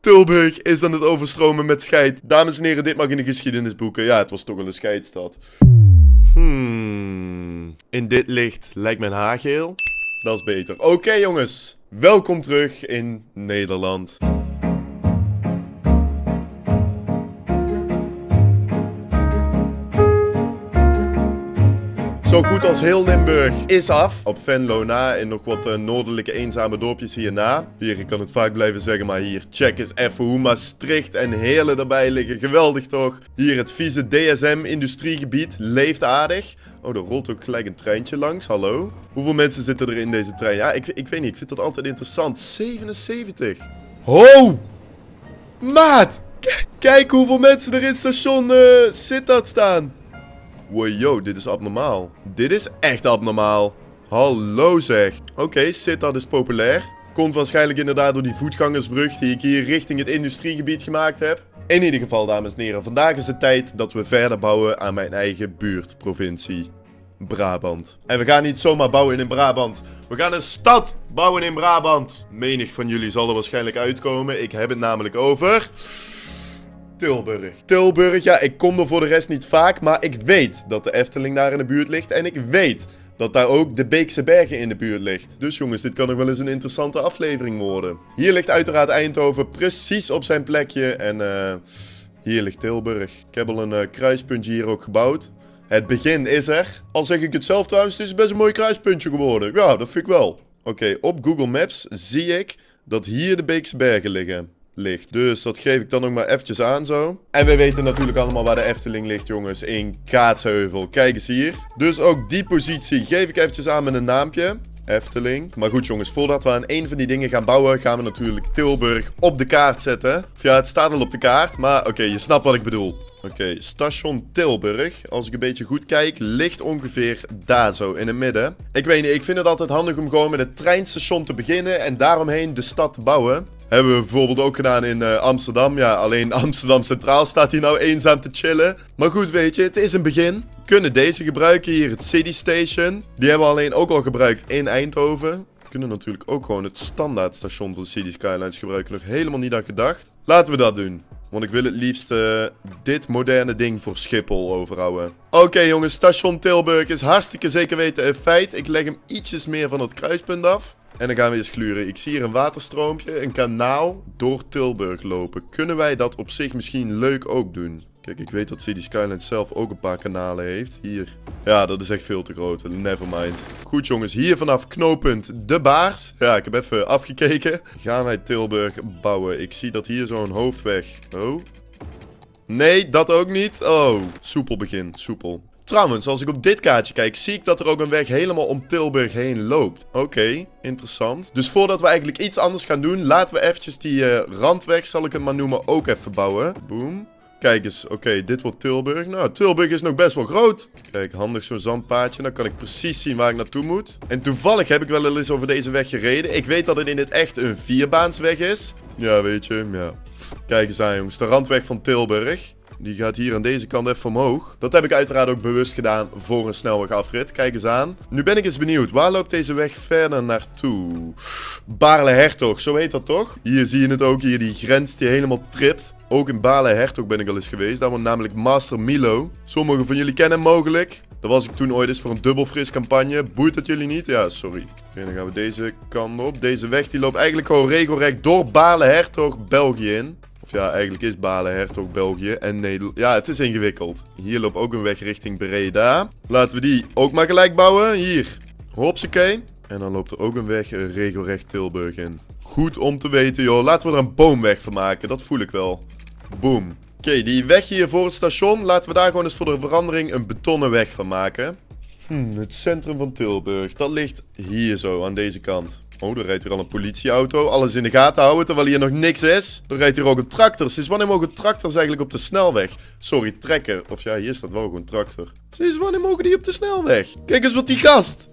Tilburg is aan het overstromen met scheid. Dames en heren, dit mag in de geschiedenisboeken. Ja, het was toch wel een scheidstad. In dit licht lijkt mijn haar geel. Dat is beter. Oké, jongens. Welkom terug in Nederland. Zo goed als heel Limburg is af. Op Venlo na en nog wat noordelijke eenzame dorpjes hierna. Hier, ik kan het vaak blijven zeggen, maar hier, check eens even hoe Maastricht en Heerle erbij liggen. Geweldig toch? Hier, het vieze DSM-industriegebied leeft aardig. Oh, er rolt ook gelijk een treintje langs. Hallo? Hoeveel mensen zitten er in deze trein? Ja, ik weet niet. Ik vind dat altijd interessant. 77. Ho! Maat! Kijk hoeveel mensen er in station Sittard staan. Wow, dit is abnormaal. Dit is echt abnormaal. Hallo zeg. Oké, Sittard is populair. Komt waarschijnlijk inderdaad door die voetgangersbrug die ik hier richting het industriegebied gemaakt heb. In ieder geval, dames en heren, vandaag is het tijd dat we verder bouwen aan mijn eigen buurtprovincie. Brabant. En we gaan niet zomaar bouwen in Brabant. We gaan een stad bouwen in Brabant. Menig van jullie zal er waarschijnlijk uitkomen. Ik heb het namelijk over... Tilburg. Tilburg, ja, ik kom er voor de rest niet vaak, maar ik weet dat de Efteling daar in de buurt ligt. En ik weet dat daar ook de Beekse Bergen in de buurt ligt. Dus jongens, dit kan nog wel eens een interessante aflevering worden. Hier ligt uiteraard Eindhoven precies op zijn plekje. En hier ligt Tilburg. Ik heb al een kruispuntje hier ook gebouwd. Het begin is er. Al zeg ik het zelf trouwens, het is best een mooi kruispuntje geworden. Ja, dat vind ik wel. Oké, op Google Maps zie ik dat hier de Beekse Bergen liggen. Dus dat geef ik dan nog maar eventjes aan zo. En we weten natuurlijk allemaal waar de Efteling ligt, jongens. In Kaatsheuvel. Kijk eens hier. Dus ook die positie geef ik eventjes aan met een naampje. Efteling. Maar goed, jongens. Voordat we aan één van die dingen gaan bouwen, gaan we natuurlijk Tilburg op de kaart zetten. Of ja, het staat al op de kaart. Maar oké, je snapt wat ik bedoel. Oké, station Tilburg. Als ik een beetje goed kijk, ligt ongeveer daar zo in het midden. Ik weet niet, ik vind het altijd handig om gewoon met het treinstation te beginnen en daaromheen de stad te bouwen. Hebben we bijvoorbeeld ook gedaan in Amsterdam. Ja, alleen Amsterdam Centraal staat hier nou eenzaam te chillen. Maar goed, weet je, het is een begin. We kunnen deze gebruiken hier, het City Station. Die hebben we alleen ook al gebruikt in Eindhoven. We kunnen natuurlijk ook gewoon het standaard station van Cities Skylines gebruiken. Nog helemaal niet aan gedacht. Laten we dat doen. Want ik wil het liefst dit moderne ding voor Schiphol overhouden. Oké, jongens, station Tilburg is hartstikke zeker weten een feit. Ik leg hem ietsjes meer van dat kruispunt af. En dan gaan we eens gluren. Ik zie hier een waterstroompje, een kanaal door Tilburg lopen. Kunnen wij dat op zich misschien leuk ook doen? Kijk, ik weet dat Cities Skylines zelf ook een paar kanalen heeft. Hier. Ja, dat is echt veel te groot. Nevermind. Goed, jongens. Hier vanaf knooppunt De Baars. Ja, ik heb even afgekeken. Gaan wij Tilburg bouwen. Ik zie dat hier zo'n hoofdweg. Oh. Nee, dat ook niet. Oh. Soepel begin. Soepel. Trouwens, als ik op dit kaartje kijk, zie ik dat er ook een weg helemaal om Tilburg heen loopt. Oké, interessant. Dus voordat we eigenlijk iets anders gaan doen, laten we eventjes die randweg, zal ik het maar noemen, ook even bouwen. Boom. Kijk eens, oké, dit wordt Tilburg. Nou, Tilburg is nog best wel groot. Kijk, handig zo'n zandpaadje. Dan kan ik precies zien waar ik naartoe moet. En toevallig heb ik wel eens over deze weg gereden. Ik weet dat het in het echt een vierbaansweg is. Ja, weet je, ja. Kijk eens aan, jongens. De randweg van Tilburg. Die gaat hier aan deze kant even omhoog. Dat heb ik uiteraard ook bewust gedaan voor een snelwegafrit. Kijk eens aan. Nu ben ik eens benieuwd. Waar loopt deze weg verder naartoe? Baarle-Hertog, zo heet dat toch? Hier zie je het ook. Hier die grens die helemaal tript. Ook in Baarle-Hertog ben ik al eens geweest. Daar woont namelijk Master Milo. Sommigen van jullie kennen hem mogelijk. Daar was ik toen ooit eens voor een dubbelfris campagne. Boeit dat jullie niet? Ja, sorry. Oké, dan gaan we deze kant op. Deze weg die loopt eigenlijk gewoon regelrecht door Baarle-Hertog België in. Of ja, eigenlijk is Baarle-Hertog België en Nederland. Ja, het is ingewikkeld. Hier loopt ook een weg richting Breda. Laten we die ook maar gelijk bouwen. Hier. Hopsakee. En dan loopt er ook een weg regelrecht Tilburg in. Goed om te weten, joh. Laten we er een boomweg van maken. Dat voel ik wel. Boom. Oké, die weg hier voor het station. Laten we daar gewoon eens voor de verandering een betonnen weg van maken. Het centrum van Tilburg. Dat ligt hier zo, aan deze kant. Oh, er rijdt hier al een politieauto. Alles in de gaten houden, terwijl hier nog niks is. Er rijdt hier ook een tractor. Sinds wanneer mogen tractors eigenlijk op de snelweg? Sorry, trekker. Of ja, hier staat wel gewoon tractor. Sinds wanneer mogen die op de snelweg? Kijk eens wat die gast.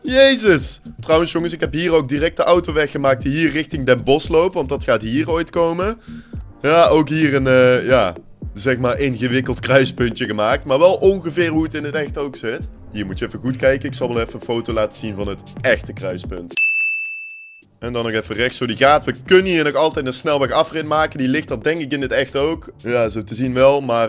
Jezus. Trouwens, jongens, ik heb hier ook direct de autoweg gemaakt die hier richting Den Bosch loopt. Want dat gaat hier ooit komen. Ja, ook hier een, ja, zeg maar ingewikkeld kruispuntje gemaakt. Maar wel ongeveer hoe het in het echt ook zit. Hier moet je even goed kijken. Ik zal wel even een foto laten zien van het echte kruispunt. En dan nog even rechts zo die gaat. We kunnen hier nog altijd een snelwegafrit maken. Die ligt er denk ik in het echt ook. Ja, zo te zien wel. Maar,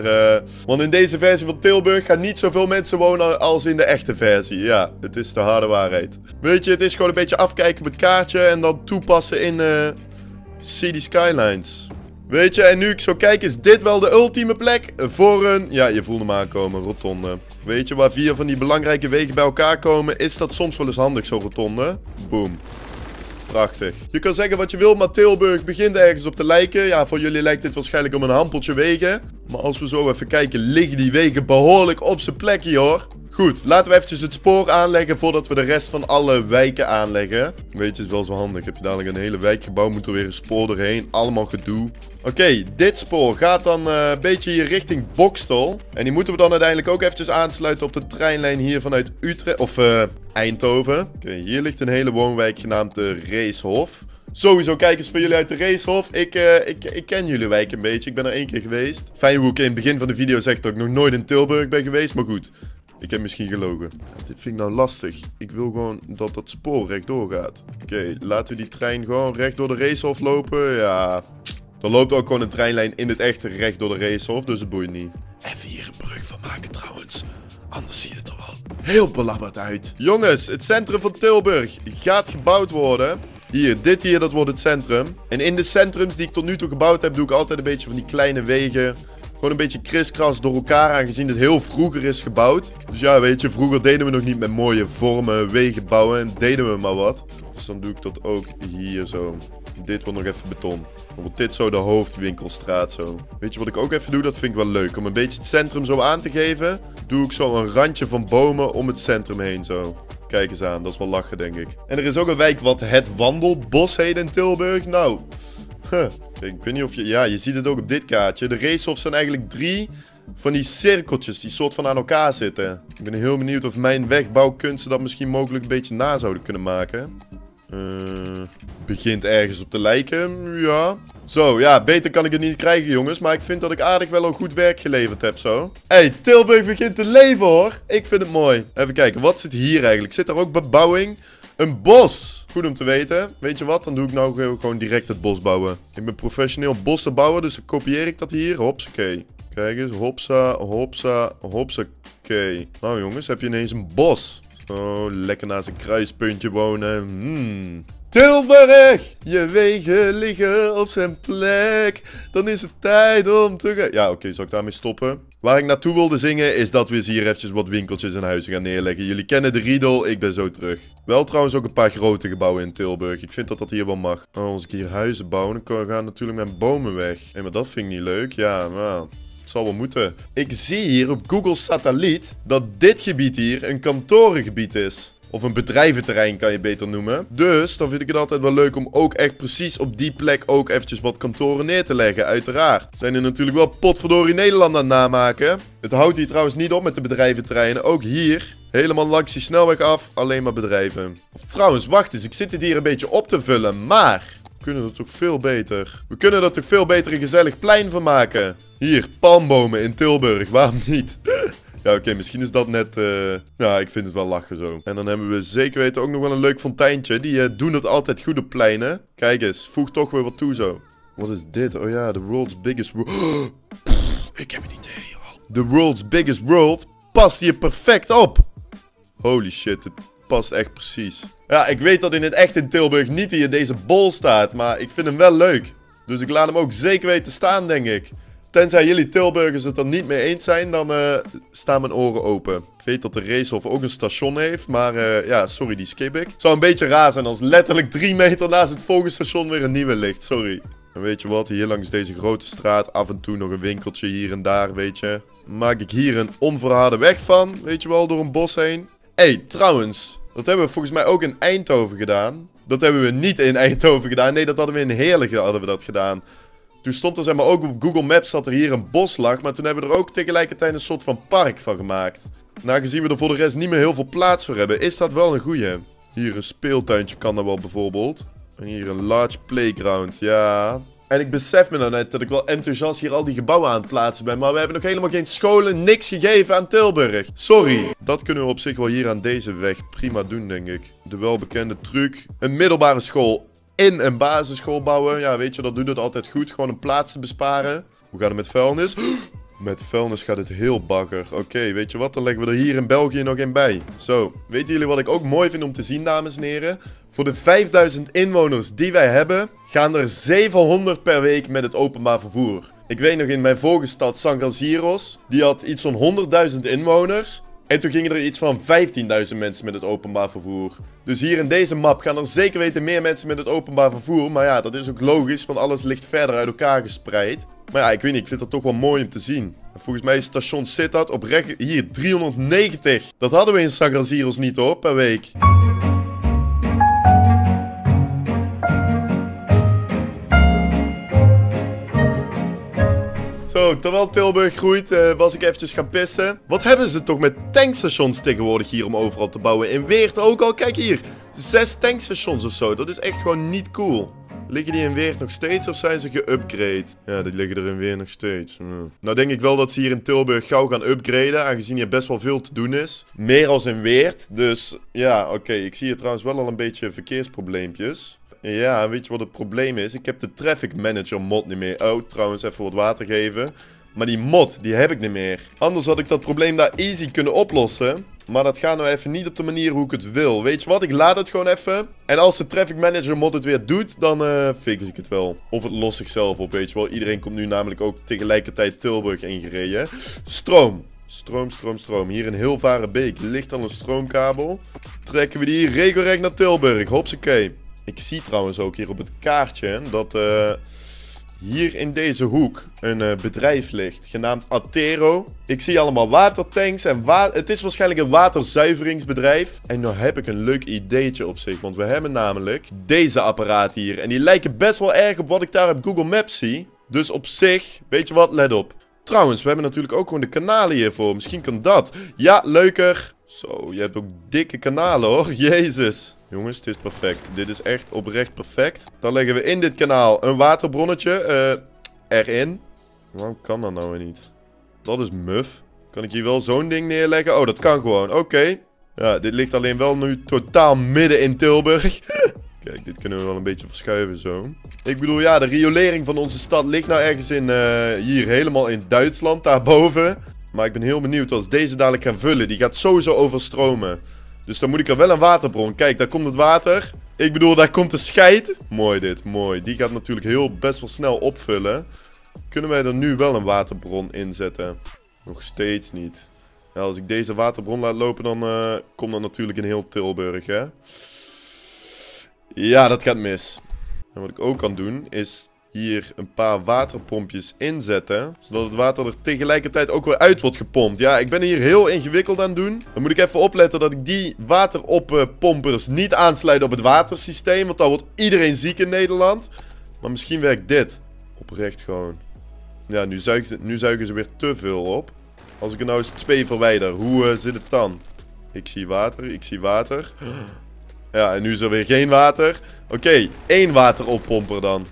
want in deze versie van Tilburg gaan niet zoveel mensen wonen als in de echte versie. Ja, het is de harde waarheid. Weet je, het is gewoon een beetje afkijken met kaartje en dan toepassen in Cities Skylines. Weet je, en nu ik zo kijk, is dit wel de ultieme plek voor een... Ja, je voelde hem aankomen, rotonde. Weet je, waar vier van die belangrijke wegen bij elkaar komen, is dat soms wel eens handig, zo'n rotonde. Boom. Prachtig. Je kan zeggen wat je wil, maar Tilburg begint ergens op te lijken. Ja, voor jullie lijkt dit waarschijnlijk om een hampeltje wegen. Maar als we zo even kijken, liggen die wegen behoorlijk op zijn plekje, hoor. Goed, laten we eventjes het spoor aanleggen voordat we de rest van alle wijken aanleggen. Weet je, is wel zo handig. Heb je dadelijk een hele wijkgebouw, moet er weer een spoor doorheen. Allemaal gedoe. Oké, dit spoor gaat dan een beetje hier richting Boxtel. En die moeten we dan uiteindelijk ook eventjes aansluiten op de treinlijn hier vanuit Utrecht. Of Eindhoven. Oké, hier ligt een hele woonwijk genaamd de Reeshof. Sowieso kijkers voor jullie uit de Reeshof. Ik ken jullie wijk een beetje. Ik ben er 1 keer geweest. Fijn hoe ik in het begin van de video zeg dat ik nog nooit in Tilburg ben geweest. Maar goed. Ik heb misschien gelogen. Ja, dit vind ik nou lastig. Ik wil gewoon dat dat spoor rechtdoor gaat. Oké, laten we die trein gewoon recht door de Reeshof lopen. Ja. Dan loopt ook gewoon een treinlijn in het echte recht door de Reeshof. Dus het boeit niet. Even hier een brug van maken trouwens. Anders ziet het er wel heel belabberd uit. Jongens, het centrum van Tilburg gaat gebouwd worden. Hier, dit hier, dat wordt het centrum. En in de centrums die ik tot nu toe gebouwd heb, doe ik altijd een beetje van die kleine wegen... Gewoon een beetje kriskras door elkaar, aangezien het heel vroeger is gebouwd. Dus ja, weet je, vroeger deden we nog niet met mooie vormen wegen bouwen en deden we maar wat. Dus dan doe ik dat ook hier zo. Dit wordt nog even beton. Dan wordt dit zo de hoofdwinkelstraat zo. Weet je wat ik ook even doe? Dat vind ik wel leuk. Om een beetje het centrum zo aan te geven, doe ik zo een randje van bomen om het centrum heen zo. Kijk eens aan, dat is wel lachen denk ik. En er is ook een wijk wat het Wandelbos heet in Tilburg. Nou... Huh. Ik weet niet of je... Ja, je ziet het ook op dit kaartje. De Reeshofs zijn eigenlijk 3 van die cirkeltjes die soort van aan elkaar zitten. Ik ben heel benieuwd of mijn wegbouwkunsten dat misschien mogelijk een beetje na zouden kunnen maken. Begint ergens op te lijken, ja. Zo, ja, beter kan ik het niet krijgen, jongens. Maar ik vind dat ik aardig wel al goed werk geleverd heb, zo. Hey, Tilburg begint te leven, hoor. Ik vind het mooi. Even kijken, wat zit hier eigenlijk? Zit daar ook bebouwing? Een bos! Goed om te weten. Weet je wat? Dan doe ik nou gewoon direct het bos bouwen. Ik ben professioneel bossenbouwer, dus dan kopieer ik dat hier. Hopsakee. Kijk eens. Hopsa, hopsa, hopsakee. Nou jongens, heb je ineens een bos. Oh, lekker naast een kruispuntje wonen. Tilburg! Je wegen liggen op zijn plek. Dan is het tijd om te gaan... Ja, oké, zal ik daarmee stoppen? Waar ik naartoe wilde zingen is dat we eens hier eventjes wat winkeltjes en huizen gaan neerleggen. Jullie kennen de riedel, ik ben zo terug. Wel trouwens ook een paar grote gebouwen in Tilburg. Ik vind dat dat hier wel mag. Oh, als ik hier huizen bouw, dan gaan natuurlijk mijn bomen weg. Hé, maar dat vind ik niet leuk. Ja, maar... Het zal wel moeten. Ik zie hier op Google Satelliet dat dit gebied hier een kantorengebied is. Of een bedrijventerrein kan je beter noemen. Dus dan vind ik het altijd wel leuk om ook echt precies op die plek ook eventjes wat kantoren neer te leggen. Uiteraard. Zijn er natuurlijk wel potverdorie Nederland aan het namaken. Het houdt hier trouwens niet op met de bedrijventerreinen. Ook hier. Helemaal langs die snelweg af. Alleen maar bedrijven. Of trouwens, wacht eens. Ik zit dit hier een beetje op te vullen. Maar... We kunnen er toch veel beter. We kunnen er toch veel beter een gezellig plein van maken. Hier, palmbomen in Tilburg. Waarom niet? Ja, oké, misschien is dat net... Ja, ik vind het wel lachen zo. En dan hebben we zeker weten ook nog wel een leuk fonteintje. Die doen het altijd goed op pleinen. Kijk eens, voeg toch weer wat toe zo. Wat is dit? Oh ja, the world's biggest world. Oh, ik heb een idee. The world's biggest world past hier perfect op. Holy shit, het past echt precies. Ja, ik weet dat in het echt in Tilburg niet hier deze bol staat. Maar ik vind hem wel leuk. Dus ik laat hem ook zeker weten staan, denk ik. Tenzij jullie Tilburgers het er niet mee eens zijn, dan staan mijn oren open. Ik weet dat de Reeshof ook een station heeft, maar ja, sorry, die skip ik. Het zou een beetje raar zijn als letterlijk 3 meter naast het volgende station weer een nieuwe ligt, sorry. En weet je wat, hier langs deze grote straat, af en toe nog een winkeltje hier en daar, weet je. Maak ik hier een onverharde weg van, weet je wel, door een bos heen. Hé, trouwens, dat hebben we volgens mij ook in Eindhoven gedaan. Dat hebben we niet in Eindhoven gedaan, nee, dat hadden we in Heerle gedaan. Toen stond er, zeg maar, ook op Google Maps dat er hier een bos lag. Maar toen hebben we er ook tegelijkertijd een soort van park van gemaakt. En aangezien we er voor de rest niet meer heel veel plaats voor hebben, is dat wel een goeie. Hier een speeltuintje kan er wel bijvoorbeeld. En hier een large playground, ja. En ik besef me dan net dat ik wel enthousiast hier al die gebouwen aan het plaatsen ben. Maar we hebben nog helemaal geen scholen, niks gegeven aan Tilburg. Sorry. Dat kunnen we op zich wel hier aan deze weg prima doen, denk ik. De welbekende truc. Een middelbare school. in een basisschool bouwen. Ja, weet je, dat doet het altijd goed. Gewoon een plaats te besparen. Hoe gaat het met vuilnis? Met vuilnis gaat het heel bakker. Oké, weet je wat? Dan leggen we er hier in België nog een bij. Zo, weten jullie wat ik ook mooi vind om te zien, dames en heren? Voor de 5000 inwoners die wij hebben, gaan er 700 per week met het openbaar vervoer. Ik weet nog in mijn vorige stad, Sangaziros, die had iets van 100.000 inwoners. En toen gingen er iets van 15.000 mensen met het openbaar vervoer. Dus hier in deze map gaan er zeker weten meer mensen met het openbaar vervoer. Maar ja, dat is ook logisch, want alles ligt verder uit elkaar gespreid. Maar ja, ik weet niet, ik vind dat toch wel mooi om te zien. En volgens mij is station Sittard oprecht hier 390. Dat hadden we in Sagrazeros niet hoor, per week. Zo, terwijl Tilburg groeit, was ik eventjes gaan pissen. Wat hebben ze toch met tankstations tegenwoordig hier om overal te bouwen? In Weert ook al, kijk hier. 6 tankstations of zo, dat is echt gewoon niet cool. Liggen die in Weert nog steeds of zijn ze geupgrade? Ja, die liggen er in Weert nog steeds. Nou denk ik wel dat ze hier in Tilburg gauw gaan upgraden, aangezien hier best wel veel te doen is. Meer als in Weert, dus ja, oké. Ik zie hier trouwens wel al een beetje verkeersprobleempjes. Ja, weet je wat het probleem is? Ik heb de Traffic Manager mod niet meer. Oh, trouwens, even wat water geven. Maar die mod, die heb ik niet meer. Anders had ik dat probleem daar easy kunnen oplossen. Maar dat gaat nou even niet op de manier hoe ik het wil. Weet je wat? Ik laat het gewoon even. En als de Traffic Manager mod het weer doet, dan fix ik het wel. Of het lost zichzelf op, weet je wel. Iedereen komt nu namelijk ook tegelijkertijd Tilburg ingereden. Stroom. Stroom. Hier in Hilvarenbeek ligt al een stroomkabel. Trekken we die hier regelrecht naar Tilburg. Hopsakee. Ik zie trouwens ook hier op het kaartje dat hier in deze hoek een bedrijf ligt, genaamd Atero. Ik zie allemaal watertanks en het is waarschijnlijk een waterzuiveringsbedrijf. En nou heb ik een leuk ideetje op zich, want we hebben namelijk deze apparaten hier. En die lijken best wel erg op wat ik daar op Google Maps zie. Dus op zich, weet je wat, let op. Trouwens, we hebben natuurlijk ook gewoon de kanalen hiervoor. Misschien kan dat. Ja, leuker. Zo, je hebt ook dikke kanalen hoor. Jezus. Jongens, dit is perfect. Dit is echt oprecht perfect. Dan leggen we in dit kanaal een waterbronnetje erin. Waarom kan dat nou weer niet? Dat is muf. Kan ik hier wel zo'n ding neerleggen? Oh, dat kan gewoon. Oké. Ja, dit ligt alleen wel nu totaal midden in Tilburg. Kijk, dit kunnen we wel een beetje verschuiven zo. Ik bedoel, ja, de riolering van onze stad ligt nou ergens in, hier helemaal in Duitsland, daarboven. Maar ik ben heel benieuwd als deze dadelijk gaan vullen. Die gaat sowieso overstromen. Dus dan moet ik er wel een waterbron. Kijk, daar komt het water. Ik bedoel, daar komt de scheid. Mooi dit, mooi. Die gaat natuurlijk heel best wel snel opvullen. Kunnen wij er nu wel een waterbron in zetten? Nog steeds niet. Ja, als ik deze waterbron laat lopen, dan komt dat natuurlijk in heel Tilburg, hè? Ja, dat gaat mis. En wat ik ook kan doen, is hier een paar waterpompjes inzetten. Zodat het water er tegelijkertijd ook weer uit wordt gepompt. Ja, ik ben hier heel ingewikkeld aan het doen. Dan moet ik even opletten dat ik die wateroppompers niet aansluit op het watersysteem. Want dan wordt iedereen ziek in Nederland. Maar misschien werkt dit. Oprecht gewoon. Ja, nu zuigen ze weer te veel op. Als ik er nou eens 2 verwijder, hoe zit het dan? Ik zie water, ik zie water. Ja, en nu is er weer geen water. Oké, 1 wateroppomper dan.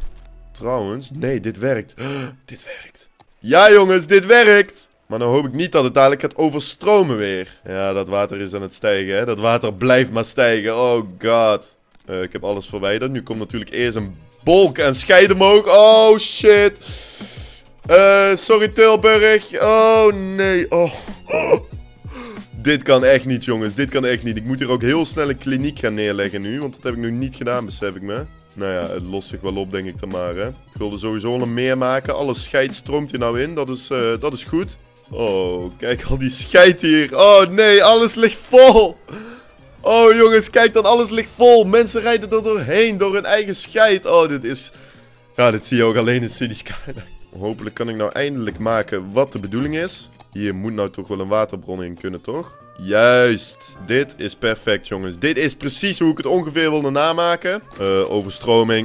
Trouwens, nee, dit werkt. Dit werkt. Ja, jongens, dit werkt. Maar dan hoop ik niet dat het dadelijk gaat overstromen weer. Ja, dat water is aan het stijgen, hè. Dat water blijft maar stijgen. Oh, god. Ik heb alles verwijderd. Nu komt natuurlijk eerst een bolk en scheiden omhoog. Oh, shit. Sorry, Tilburg. Oh, nee. Oh. Dit kan echt niet, jongens. Dit kan echt niet. Ik moet hier ook heel snel een kliniek gaan neerleggen nu. Want dat heb ik nu niet gedaan, besef ik me. Nou ja, het lost zich wel op, denk ik dan maar, hè. Ik wilde sowieso een meer maken. Alle scheid stroomt hier nou in. Dat is goed. Oh, kijk al die scheid hier. Oh, nee, alles ligt vol. Oh, jongens, kijk dan. Alles ligt vol. Mensen rijden er doorheen door hun eigen scheid. Oh, dit is... Ja, dit zie je ook alleen in Cities Skylines. Hopelijk kan ik nou eindelijk maken wat de bedoeling is. Hier moet nou toch wel een waterbron in kunnen, toch? Juist. Dit is perfect, jongens. Dit is precies hoe ik het ongeveer wilde namaken.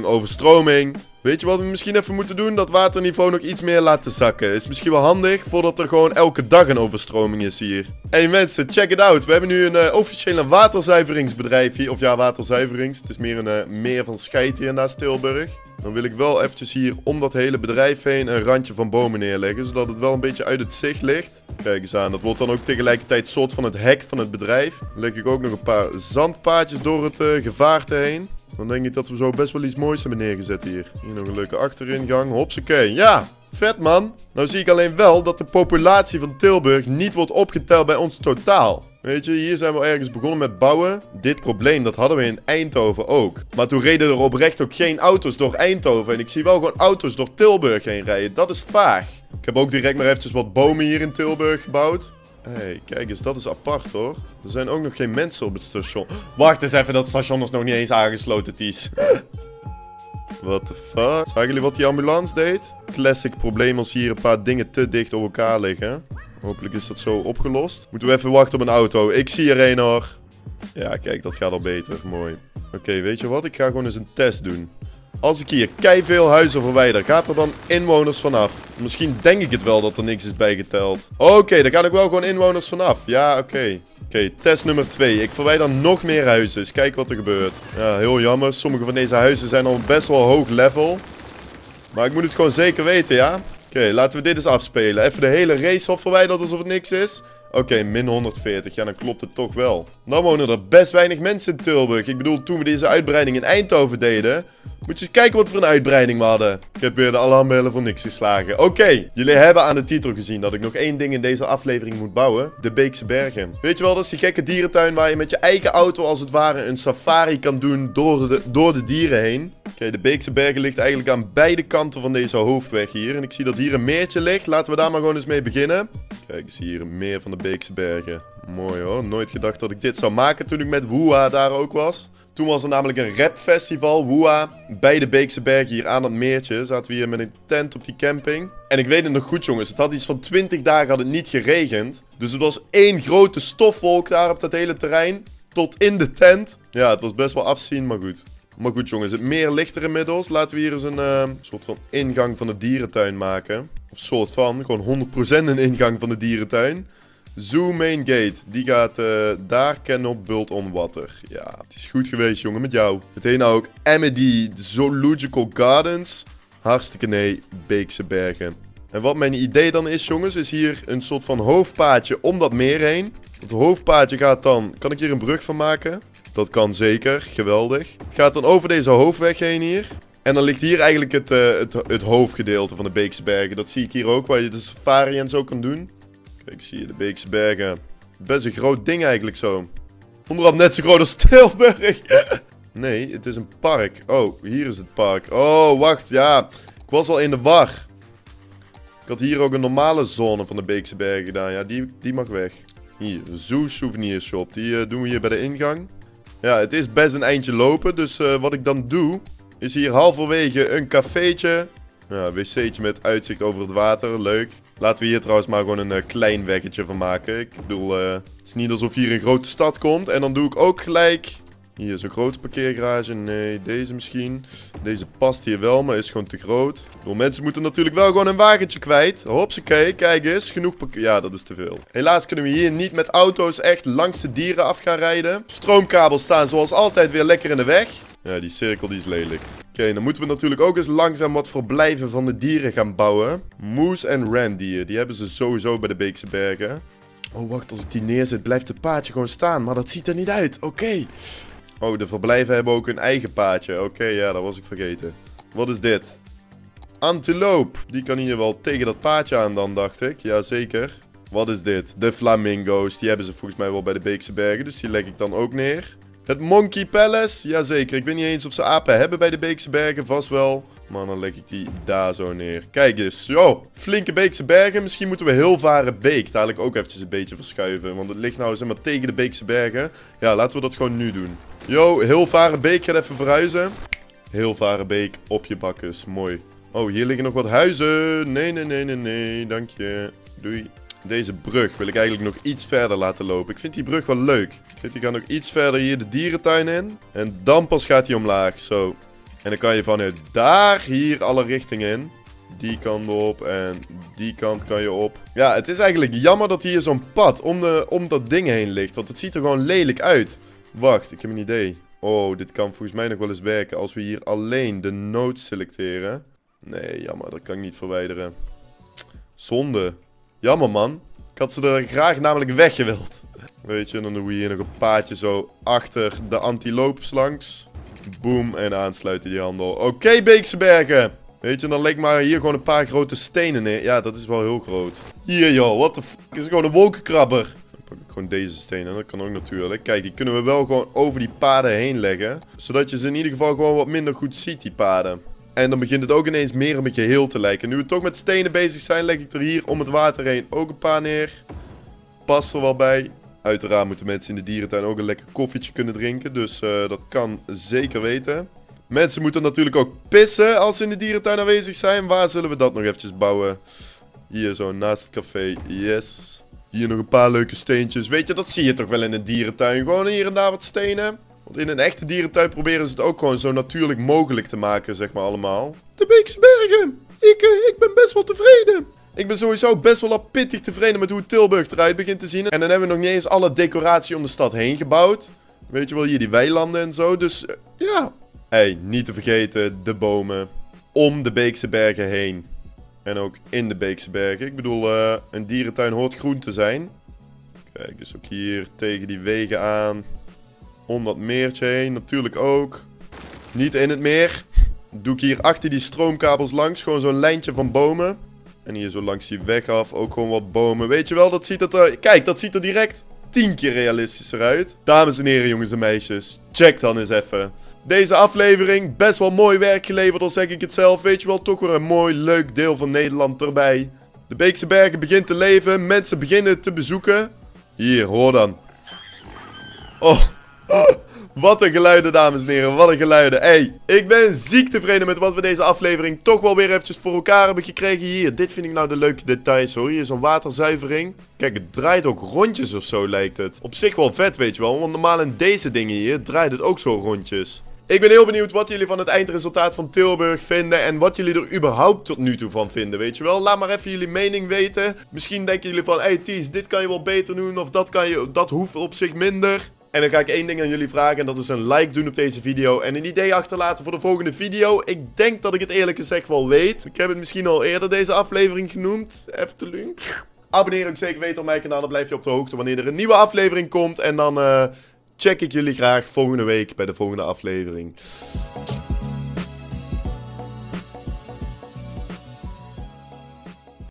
Overstroming. Weet je wat we misschien even moeten doen? Dat waterniveau nog iets meer laten zakken. Is misschien wel handig, voordat er gewoon elke dag een overstroming is hier. Hey mensen, check it out. We hebben nu een officiële waterzuiveringsbedrijf hier. Of ja, waterzuiverings. Het is meer een meer van scheid hier naast Tilburg. Dan wil ik wel eventjes hier om dat hele bedrijf heen een randje van bomen neerleggen. Zodat het wel een beetje uit het zicht ligt. Kijk eens aan, dat wordt dan ook tegelijkertijd soort van het hek van het bedrijf. Dan leg ik ook nog een paar zandpaadjes door het gevaarte heen. Dan denk ik dat we zo best wel iets moois hebben neergezet hier. Hier nog een leuke achteringang. Hopsakee. Ja, vet man. Nou zie ik alleen wel dat de populatie van Tilburg niet wordt opgeteld bij ons totaal. Weet je, hier zijn we ergens begonnen met bouwen. Dit probleem, dat hadden we in Eindhoven ook. Maar toen reden er oprecht ook geen auto's door Eindhoven. En ik zie wel gewoon auto's door Tilburg heen rijden. Dat is vaag. Ik heb ook direct maar eventjes wat bomen hier in Tilburg gebouwd. Hé, hey, kijk eens, dat is apart hoor. Er zijn ook nog geen mensen op het station. Wacht eens even, dat station is nog niet eens aangesloten, Ties. What the fuck? Zagen jullie wat die ambulance deed? Classic probleem als hier een paar dingen te dicht op elkaar liggen. Hopelijk is dat zo opgelost. Moeten we even wachten op een auto. Ik zie er een hoor. Ja, kijk, dat gaat al beter. Mooi. Oké, weet je wat? Ik ga gewoon eens een test doen. Als ik hier keiveel huizen verwijder, gaat er dan inwoners vanaf? Misschien denk ik het wel dat er niks is bijgeteld. Oké, daar gaan ook wel gewoon inwoners vanaf. Ja, oké. Oké, test nummer 2. Ik verwijder nog meer huizen. Eens kijken wat er gebeurt. Ja, heel jammer. Sommige van deze huizen zijn al best wel hoog level. Maar ik moet het gewoon zeker weten, ja? Oké, laten we dit eens afspelen. Even de hele Reeshof verwijderd alsof het niks is. Oké, min 140. Ja, dan klopt het toch wel. Nou wonen er best weinig mensen in Tilburg. Ik bedoel, toen we deze uitbreiding in Eindhoven deden... Moet je eens kijken wat voor een uitbreiding we hadden. Ik heb weer de alarmbellen voor niks geslagen. Oké, jullie hebben aan de titel gezien dat ik nog één ding in deze aflevering moet bouwen. De Beekse Bergen. Weet je wel, dat is die gekke dierentuin waar je met je eigen auto als het ware een safari kan doen door de dieren heen. Oké, de Beekse Bergen ligt eigenlijk aan beide kanten van deze hoofdweg hier. En ik zie dat hier een meertje ligt. Laten we daar maar gewoon eens mee beginnen. Kijk, ik zie hier een meer van de Beekse Bergen. Mooi hoor, nooit gedacht dat ik dit zou maken toen ik met Woeha daar ook was. Toen was er namelijk een rapfestival, Woeha, bij de Beekse Bergen hier aan dat meertje. Zaten we hier met een tent op die camping. En ik weet het nog goed jongens, het had iets van 20 dagen had het niet geregend. Dus het was één grote stofwolk daar op dat hele terrein, tot in de tent. Ja, het was best wel afzien, maar goed. Maar goed jongens, het meer ligt er inmiddels. Laten we hier eens een soort van ingang van de dierentuin maken. Of soort van, gewoon 100% een ingang van de dierentuin. Zoo Main Gate, die gaat daar cannot build on water. Ja, het is goed geweest jongen, met jou. Meteen nou ook Amity Zoological Gardens. Hartstikke nee, Beekse Bergen. En wat mijn idee dan is jongens, is hier een soort van hoofdpaadje om dat meer heen. Dat hoofdpaadje gaat dan, kan ik hier een brug van maken? Dat kan zeker, geweldig. Het gaat dan over deze hoofdweg heen hier. En dan ligt hier eigenlijk het hoofdgedeelte van de Beekse Bergen. Dat zie ik hier ook, waar je de safari en zo kan doen. Ik zie de Beekse Bergen. Best een groot ding eigenlijk zo. Onderhand net zo groot als Tilburg. Nee, het is een park. Oh, hier is het park. Oh, wacht, ja. Ik was al in de war. Ik had hier ook een normale zone van de Beekse Bergen gedaan. Ja, die mag weg. Hier, Zoo Souvenir Shop. Die doen we hier bij de ingang. Ja, het is best een eindje lopen. Dus wat ik dan doe, is hier halverwege een cafeetje. Ja, wc'tje met uitzicht over het water. Leuk. Laten we hier trouwens maar gewoon een klein weggetje van maken. Ik bedoel, het is niet alsof hier een grote stad komt. En dan doe ik ook gelijk... Hier is een grote parkeergarage. Nee, deze misschien. Deze past hier wel, maar is gewoon te groot. Ik bedoel, mensen moeten natuurlijk wel gewoon een wagentje kwijt. Hopsakee, kijk eens. Genoeg parkeer... Ja, dat is te veel. Helaas kunnen we hier niet met auto's echt langs de dieren af gaan rijden. Stroomkabels staan zoals altijd weer lekker in de weg. Ja, die cirkel die is lelijk. Oké, dan moeten we natuurlijk ook eens langzaam wat verblijven van de dieren gaan bouwen. Moose en rendier, die hebben ze sowieso bij de Beekse Bergen. Oh, wacht, als ik die neerzet blijft het paadje gewoon staan. Maar dat ziet er niet uit, oké. Oh, de verblijven hebben ook hun eigen paadje. Oké, ja, dat was ik vergeten. Wat is dit? Antiloop. Die kan hier wel tegen dat paadje aan dan, dacht ik. Jazeker. Wat is dit? De flamingo's. Die hebben ze volgens mij wel bij de Beekse Bergen. Dus die leg ik dan ook neer. Het Monkey Palace, jazeker. Ik weet niet eens of ze apen hebben bij de Beekse Bergen, vast wel. Maar dan leg ik die daar zo neer. Kijk eens, yo, flinke Beekse Bergen. Misschien moeten we Hilvarenbeek dadelijk ook eventjes een beetje verschuiven. Want het ligt nou zeg maar tegen de Beekse Bergen. Ja, laten we dat gewoon nu doen. Yo, Hilvarenbeek gaat even verhuizen. Hilvarenbeek op je bakkes, mooi. Oh, hier liggen nog wat huizen. Nee, dank je. Doei. Deze brug wil ik eigenlijk nog iets verder laten lopen. Ik vind die brug wel leuk. Die gaat nog iets verder hier de dierentuin in. En dan pas gaat hij omlaag. Zo. En dan kan je vanuit daar hier alle richtingen in. Die kant op en die kant kan je op. Ja, het is eigenlijk jammer dat hier zo'n pad om dat ding heen ligt. Want het ziet er gewoon lelijk uit. Wacht, ik heb een idee. Oh, dit kan volgens mij nog wel eens werken. Als we hier alleen de nood selecteren. Nee, jammer. Dat kan ik niet verwijderen. Zonde. Jammer man, ik had ze er graag namelijk weggewild. Weet je, dan doen we hier nog een paadje zo achter de antilopes langs. Boom, en aansluiten die handel. Oké, Beekse Bergen. Weet je, dan leg maar hier gewoon een paar grote stenen neer. Ja, dat is wel heel groot. Hier joh, what the f**k, is gewoon een wolkenkrabber. Dan pak ik gewoon deze stenen, dat kan ook natuurlijk. Kijk, die kunnen we wel gewoon over die paden heen leggen. Zodat je ze in ieder geval gewoon wat minder goed ziet, die paden. En dan begint het ook ineens meer een beetje heel te lijken. Nu we toch met stenen bezig zijn, leg ik er hier om het water heen ook een paar neer. Past er wel bij. Uiteraard moeten mensen in de dierentuin ook een lekker koffietje kunnen drinken. Dus dat kan zeker weten. Mensen moeten natuurlijk ook pissen als ze in de dierentuin aanwezig zijn. Waar zullen we dat nog eventjes bouwen? Hier zo, naast het café. Yes. Hier nog een paar leuke steentjes. Weet je, dat zie je toch wel in een dierentuin. Gewoon hier en daar wat stenen. Want in een echte dierentuin proberen ze het ook gewoon zo natuurlijk mogelijk te maken, zeg maar allemaal. De Beekse Bergen. Ik ben best wel tevreden. Ik ben sowieso best wel pittig tevreden met hoe Tilburg eruit begint te zien. En dan hebben we nog niet eens alle decoratie om de stad heen gebouwd. Weet je wel, hier die weilanden en zo. Dus ja. Hey, niet te vergeten, de bomen om de Beekse Bergen heen. En ook in de Beekse Bergen. Ik bedoel, een dierentuin hoort groen te zijn. Kijk, dus ook hier tegen die wegen aan. Om dat meertje heen, natuurlijk ook. Niet in het meer. Doe ik hier achter die stroomkabels langs. Gewoon zo'n lijntje van bomen. En hier zo langs die weg af, ook gewoon wat bomen. Weet je wel, dat ziet er... Kijk, dat ziet er direct 10 keer realistischer uit. Dames en heren, jongens en meisjes. Check dan eens even. Deze aflevering, best wel mooi werk geleverd, al zeg ik het zelf. Weet je wel, toch weer een mooi, leuk deel van Nederland erbij. De Beekse Bergen begint te leven. Mensen beginnen te bezoeken. Hier, hoor dan. Oh, wat een geluiden, dames en heren. Wat een geluiden. Hey, ik ben ziek tevreden met wat we deze aflevering toch wel weer eventjes voor elkaar hebben gekregen. Hier, dit vind ik nou de leuke details hoor. Hier is een waterzuivering. Kijk, het draait ook rondjes of zo lijkt het. Op zich wel vet, weet je wel. Want normaal in deze dingen hier draait het ook zo rondjes. Ik ben heel benieuwd wat jullie van het eindresultaat van Tilburg vinden. En wat jullie er überhaupt tot nu toe van vinden, weet je wel. Laat maar even jullie mening weten. Misschien denken jullie van, hey Ties, dit kan je wel beter doen. Of dat hoeft op zich minder. En dan ga ik één ding aan jullie vragen en dat is een like doen op deze video. En een idee achterlaten voor de volgende video. Ik denk dat ik het eerlijk gezegd wel weet. Ik heb het misschien al eerder deze aflevering genoemd. Efteling. Abonneer ook zeker weten op mijn kanaal. Dan blijf je op de hoogte wanneer er een nieuwe aflevering komt. En dan check ik jullie graag volgende week bij de volgende aflevering.